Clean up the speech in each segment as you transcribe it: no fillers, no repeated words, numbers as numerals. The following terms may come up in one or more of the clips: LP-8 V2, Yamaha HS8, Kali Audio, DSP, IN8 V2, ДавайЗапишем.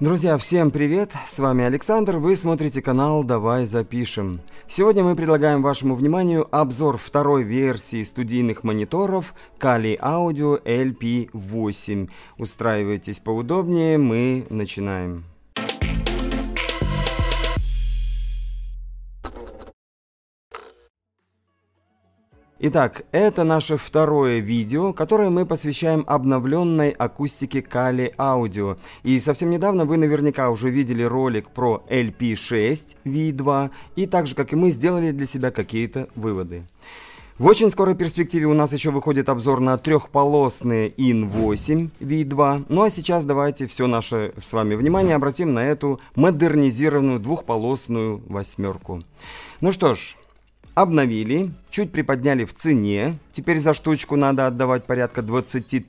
Друзья, всем привет! С вами Александр, вы смотрите канал «Давай запишем». Сегодня мы предлагаем вашему вниманию обзор второй версии студийных мониторов Kali Audio LP-8. Устраивайтесь поудобнее, мы начинаем. Итак, это наше второе видео, которое мы посвящаем обновленной акустике Kali Audio. И совсем недавно вы наверняка уже видели ролик про LP-8 V2, и так же, как и мы, сделали для себя какие-то выводы. В очень скорой перспективе у нас еще выходит обзор на трехполосные IN8 V2. Ну а сейчас давайте все наше с вами внимание обратим на эту модернизированную двухполосную восьмерку. Ну что ж. Обновили, чуть приподняли в цене, теперь за штучку надо отдавать порядка 23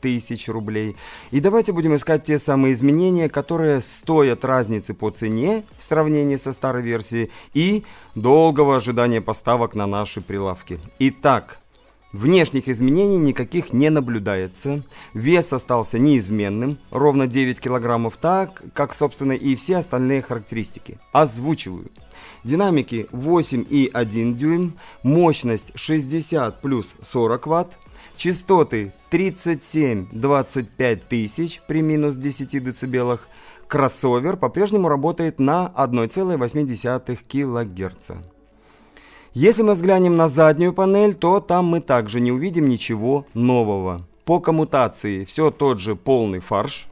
тысяч рублей. И давайте будем искать те самые изменения, которые стоят разницы по цене в сравнении со старой версией и долгого ожидания поставок на наши прилавки. Итак, внешних изменений никаких не наблюдается, вес остался неизменным, ровно 9 килограммов, так как, собственно, и все остальные характеристики. Озвучиваю. Динамики 8,1 дюйм, мощность 60 плюс 40 Вт, частоты 37-25 тысяч при минус 10 децибелах, кроссовер по-прежнему работает на 1,8 кГц. Если мы взглянем на заднюю панель, то там мы также не увидим ничего нового. По коммутации все тот же полный фарш,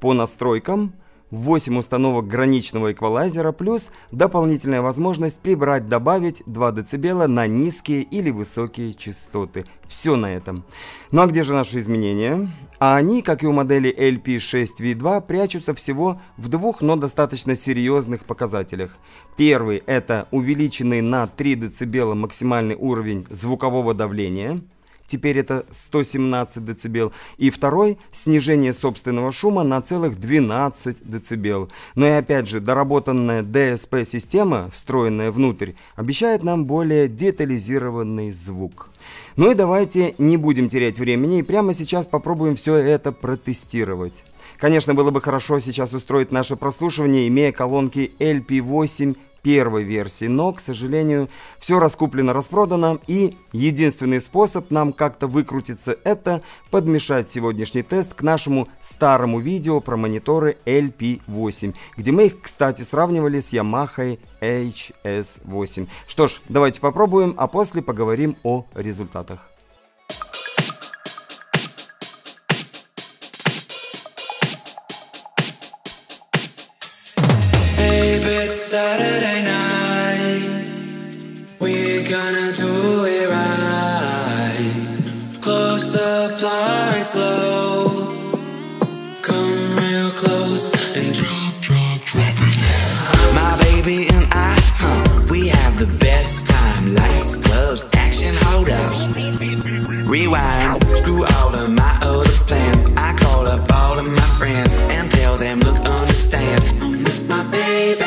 по настройкам 8 установок граничного эквалайзера плюс дополнительная возможность прибрать, добавить 2 дБ на низкие или высокие частоты. Все на этом. Ну а где же наши изменения? А они, как и у модели LP-8 V2, прячутся всего в двух, но достаточно серьезных показателях. Первый – это увеличенный на 3 дБ максимальный уровень звукового давления. Теперь это 117 дБ. И второй – снижение собственного шума на целых 12 дБ. Но и опять же, доработанная DSP-система, встроенная внутрь, обещает нам более детализированный звук. Ну и давайте не будем терять времени и прямо сейчас попробуем все это протестировать. Конечно, было бы хорошо сейчас устроить наше прослушивание, имея колонки LP-8 первой версии, но, к сожалению, все раскуплено, распродано, и единственный способ нам как-то выкрутиться — это подмешать сегодняшний тест к нашему старому видео про мониторы LP-8, где мы их, кстати, сравнивали с Yamaha HS8. Что ж, давайте попробуем, а после поговорим о результатах. Saturday night, we're gonna do it right. Close the blinds low, come real close and drop, drop, drop it low. My baby and I, we have the best time. Lights, clubs, action, hold up, rewind. Screw all of my other plans. I call up all of my friends and tell them, look, understand, I miss my baby.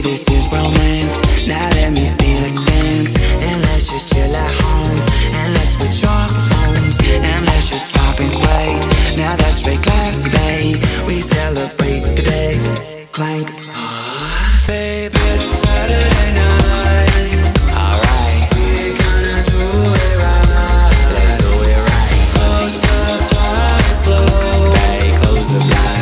This is romance, now let me steal a glance. And let's just chill at home, and let's switch off phones. And let's just pop and sway, now that's straight classy, babe. We celebrate today, clank. Babe, it's Saturday night. Alright, we're gonna do it right. Close the blinds, slow. Babe, close the blinds.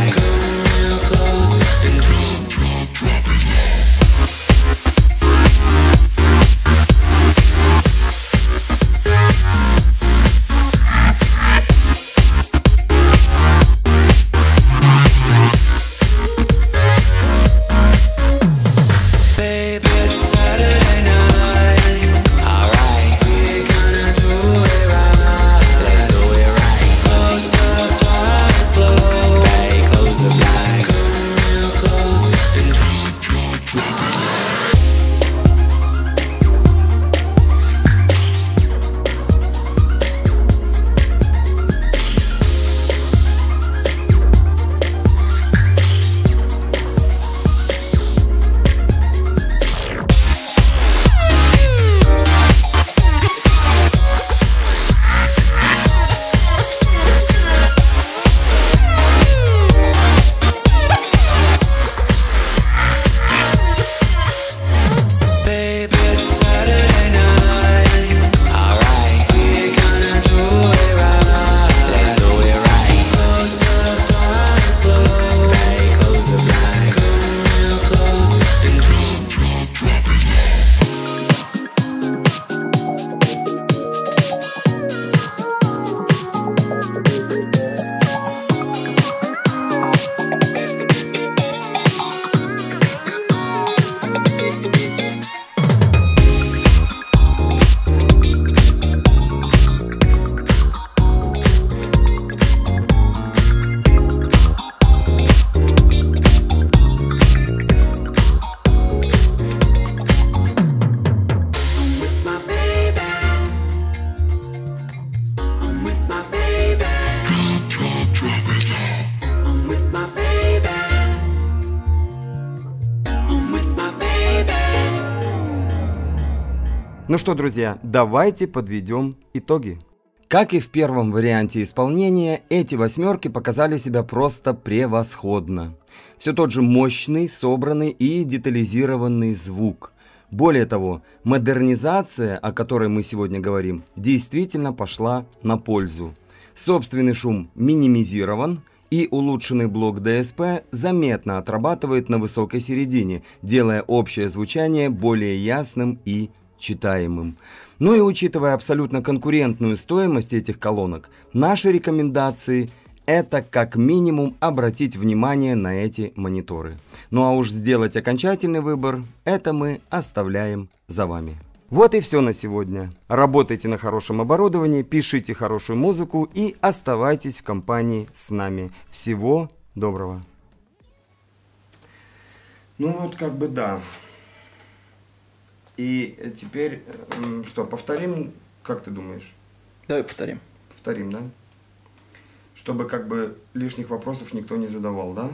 Ну что, друзья, давайте подведем итоги. Как и в первом варианте исполнения, эти восьмерки показали себя просто превосходно. Все тот же мощный, собранный и детализированный звук. Более того, модернизация, о которой мы сегодня говорим, действительно пошла на пользу. Собственный шум минимизирован, и улучшенный блок DSP заметно отрабатывает на высокой середине, делая общее звучание более ясным и читаемым. Ну и учитывая абсолютно конкурентную стоимость этих колонок, наши рекомендации – это как минимум обратить внимание на эти мониторы. Ну а уж сделать окончательный выбор – это мы оставляем за вами. Вот и все на сегодня. Работайте на хорошем оборудовании, пишите хорошую музыку и оставайтесь в компании с нами. Всего доброго. Ну вот как бы да. И теперь что, повторим, как ты думаешь? Давай повторим. Повторим, да? Чтобы как бы лишних вопросов никто не задавал, да?